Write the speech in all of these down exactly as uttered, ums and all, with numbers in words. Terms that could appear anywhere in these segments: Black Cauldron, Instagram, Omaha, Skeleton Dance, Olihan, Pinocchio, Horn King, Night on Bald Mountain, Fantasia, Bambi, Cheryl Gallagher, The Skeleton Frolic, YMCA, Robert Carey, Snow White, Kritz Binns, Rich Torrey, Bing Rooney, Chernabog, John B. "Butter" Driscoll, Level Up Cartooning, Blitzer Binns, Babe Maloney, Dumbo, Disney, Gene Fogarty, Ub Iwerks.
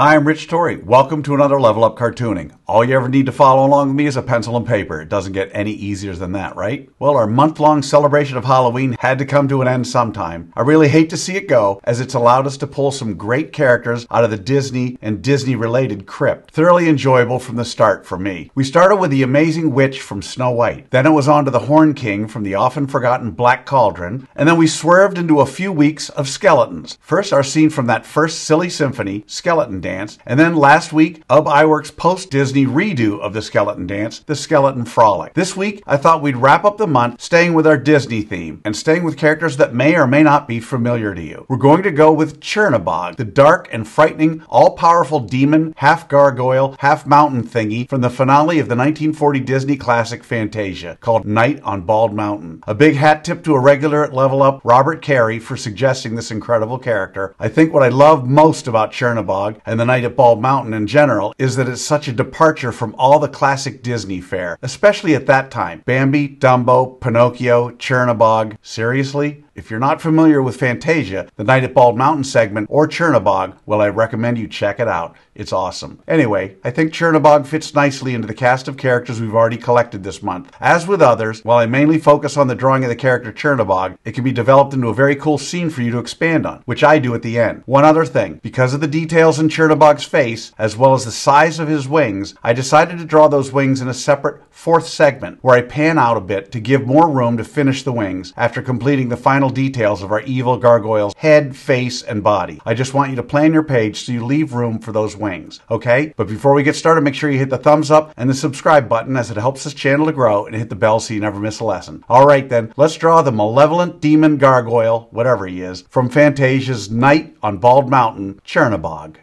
Hi, I'm Rich Torrey. Welcome to another Level Up Cartooning. All you ever need to follow along with me is a pencil and paper. It doesn't get any easier than that, right? Well, our month-long celebration of Halloween had to come to an end sometime. I really hate to see it go, as it's allowed us to pull some great characters out of the Disney and Disney-related crypt. Thoroughly enjoyable from the start for me. We started with the amazing witch from Snow White. Then it was on to the Horn King from the often-forgotten Black Cauldron. And then we swerved into a few weeks of skeletons. First, our scene from that first silly symphony, Skeleton Dance. And then last week, Ub Iwerks' post-Disney redo of the Skeleton Dance, The Skeleton Frolic. This week, I thought we'd wrap up the month staying with our Disney theme and staying with characters that may or may not be familiar to you. We're going to go with Chernabog, the dark and frightening, all-powerful demon, half-gargoyle, half-mountain thingy from the finale of the nineteen forty Disney classic Fantasia called Night on Bald Mountain. A big hat tip to a regular at Level Up, Robert Carey, for suggesting this incredible character. I think what I love most about Chernabog and the Night at Bald Mountain in general is that it's such a departure from all the classic Disney fare, especially at that time. Bambi, Dumbo, Pinocchio, Chernabog. Seriously? If you're not familiar with Fantasia, the Night at Bald Mountain segment, or Chernabog, well, I recommend you check it out. It's awesome. Anyway, I think Chernabog fits nicely into the cast of characters we've already collected this month. As with others, while I mainly focus on the drawing of the character Chernabog, it can be developed into a very cool scene for you to expand on, which I do at the end. One other thing, because of the details in Chernabog's face, as well as the size of his wings, I decided to draw those wings in a separate fourth segment, where I pan out a bit to give more room to finish the wings after completing the final details of our evil gargoyle's head, face, and body. I just want you to plan your page so you leave room for those wings, okay? But before we get started, make sure you hit the thumbs up and the subscribe button, as it helps this channel to grow, and hit the bell so you never miss a lesson. Alright then, let's draw the malevolent demon gargoyle, whatever he is, from Fantasia's Night on Bald Mountain, Chernabog.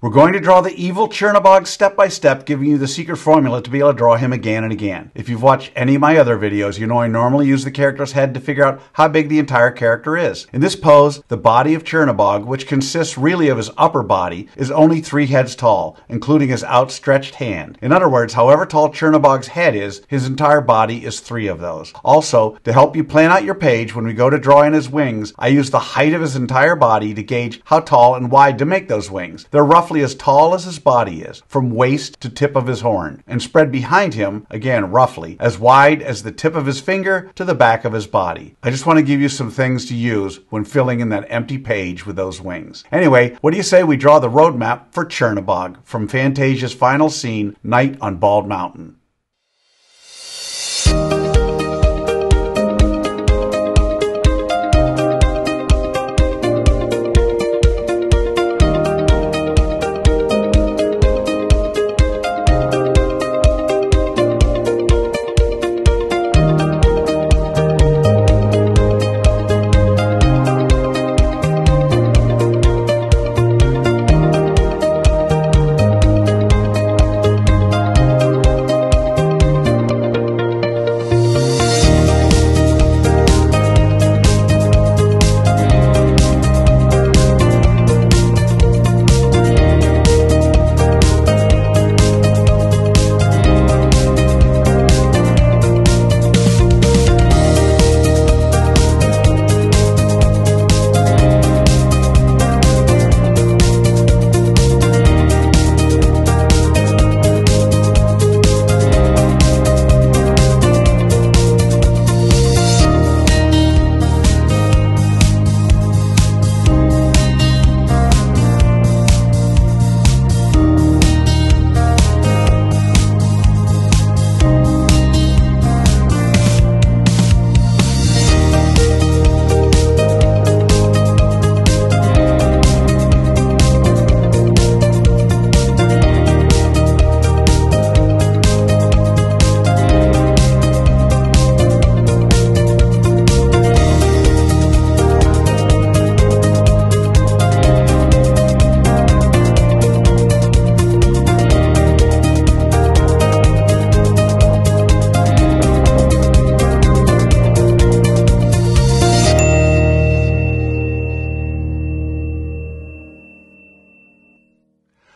We're going to draw the evil Chernabog step by step, giving you the secret formula to be able to draw him again and again. If you've watched any of my other videos, you know I normally use the character's head to figure out how big the entire character is. In this pose, the body of Chernabog, which consists really of his upper body, is only three heads tall, including his outstretched hand. In other words, however tall Chernabog's head is, his entire body is three of those. Also, to help you plan out your page, when we go to draw in his wings, I use the height of his entire body to gauge how tall and wide to make those wings. They're roughly as tall as his body is, from waist to tip of his horn, and spread behind him, again roughly, as wide as the tip of his finger to the back of his body. I just want to give you some things to use when filling in that empty page with those wings. Anyway, what do you say we draw the roadmap for Chernabog from Fantasia's final scene, Night on Bald Mountain?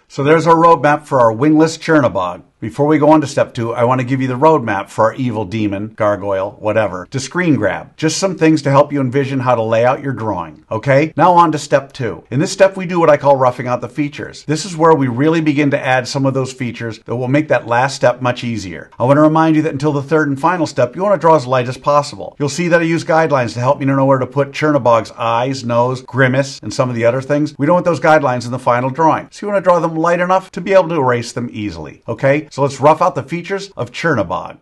So there's our roadmap for our wingless Chernabog. Before we go on to step two, I want to give you the roadmap for our evil demon, gargoyle, whatever, to screen grab. Just some things to help you envision how to lay out your drawing, okay? Now on to step two. In this step, we do what I call roughing out the features. This is where we really begin to add some of those features that will make that last step much easier. I want to remind you that until the third and final step, you want to draw as light as possible. You'll see that I use guidelines to help me to know where to put Chernabog's eyes, nose, grimace, and some of the other things. We don't want those guidelines in the final drawing, so you want to draw them light enough to be able to erase them easily, okay? So let's rough out the features of Chernabog.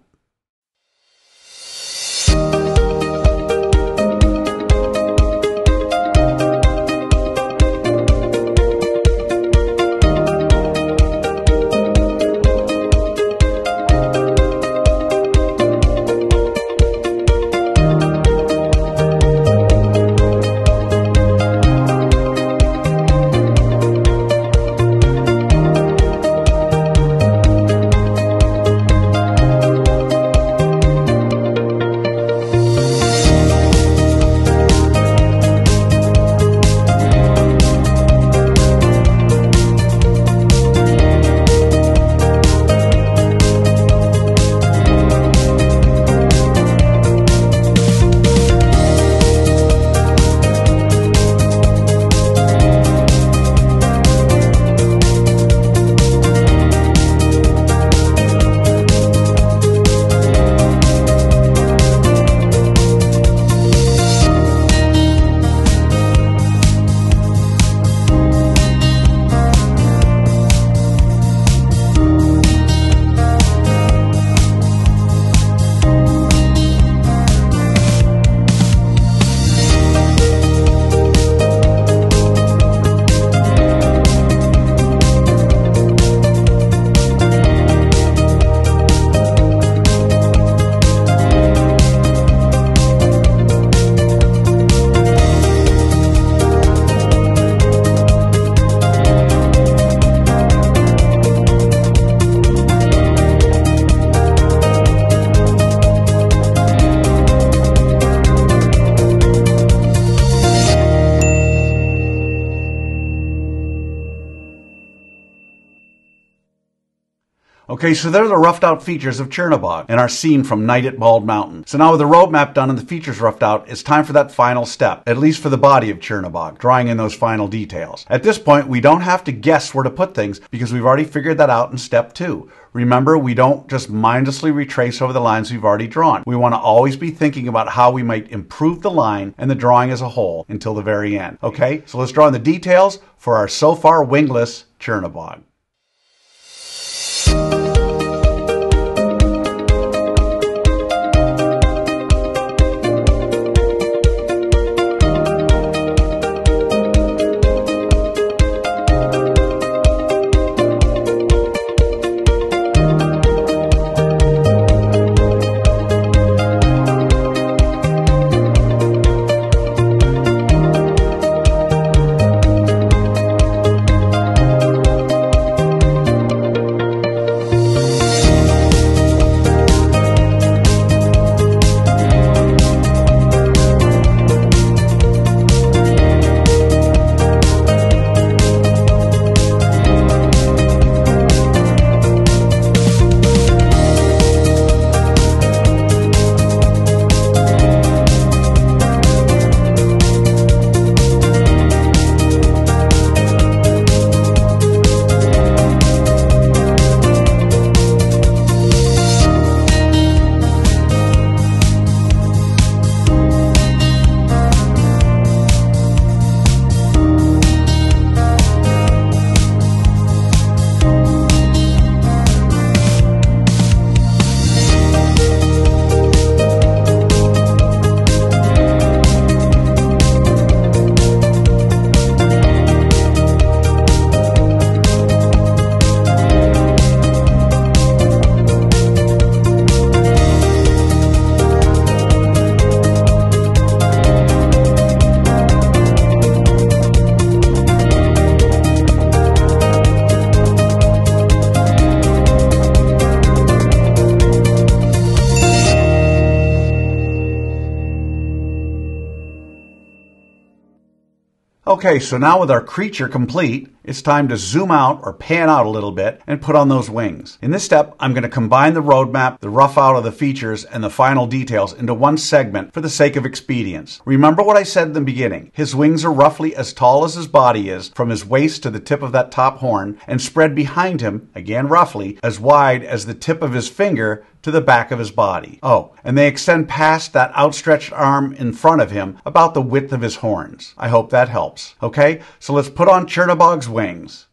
Okay, so there are the roughed out features of Chernabog and our scene from Night at Bald Mountain. So now with the roadmap done and the features roughed out, it's time for that final step, at least for the body of Chernabog, drawing in those final details. At this point, we don't have to guess where to put things because we've already figured that out in step two. Remember, we don't just mindlessly retrace over the lines we've already drawn. We want to always be thinking about how we might improve the line and the drawing as a whole until the very end. Okay, so let's draw in the details for our so far wingless Chernabog. Okay, so now with our creature complete it's time to zoom out or pan out a little bit and put on those wings. In this step, I'm going to combine the roadmap, the rough out of the features, and the final details into one segment for the sake of expedience. Remember what I said in the beginning. His wings are roughly as tall as his body is, from his waist to the tip of that top horn, and spread behind him, again roughly, as wide as the tip of his finger to the back of his body. Oh, and they extend past that outstretched arm in front of him about the width of his horns. I hope that helps. Okay, so let's put on Chernabog's wings.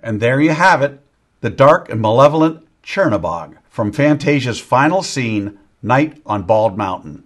And there you have it, the dark and malevolent Chernabog from Fantasia's final scene, Night on Bald Mountain.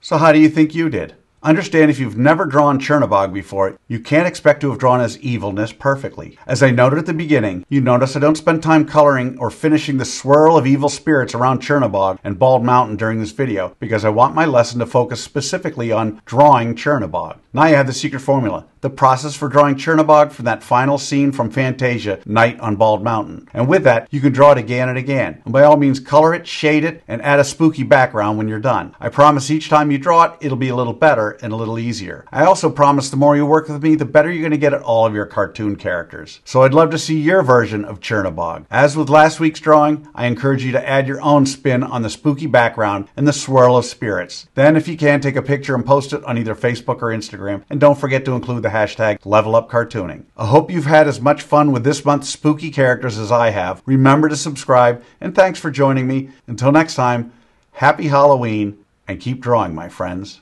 So how do you think you did? Understand, if you've never drawn Chernabog before, you can't expect to have drawn his evilness perfectly. As I noted at the beginning, you notice I don't spend time coloring or finishing the swirl of evil spirits around Chernabog and Bald Mountain during this video, because I want my lesson to focus specifically on drawing Chernabog. Now you have the secret formula, the process for drawing Chernabog from that final scene from Fantasia, Night on Bald Mountain. And with that, you can draw it again and again. And by all means, color it, shade it, and add a spooky background when you're done. I promise each time you draw it, it'll be a little better and a little easier. I also promise the more you work with me, the better you're going to get at all of your cartoon characters. So I'd love to see your version of Chernabog. As with last week's drawing, I encourage you to add your own spin on the spooky background and the swirl of spirits. Then, if you can, take a picture and post it on either Facebook or Instagram. And don't forget to include the hashtag Level Up Cartooning. I hope you've had as much fun with this month's spooky characters as I have. Remember to subscribe, and thanks for joining me. Until next time, happy Halloween, and keep drawing, my friends.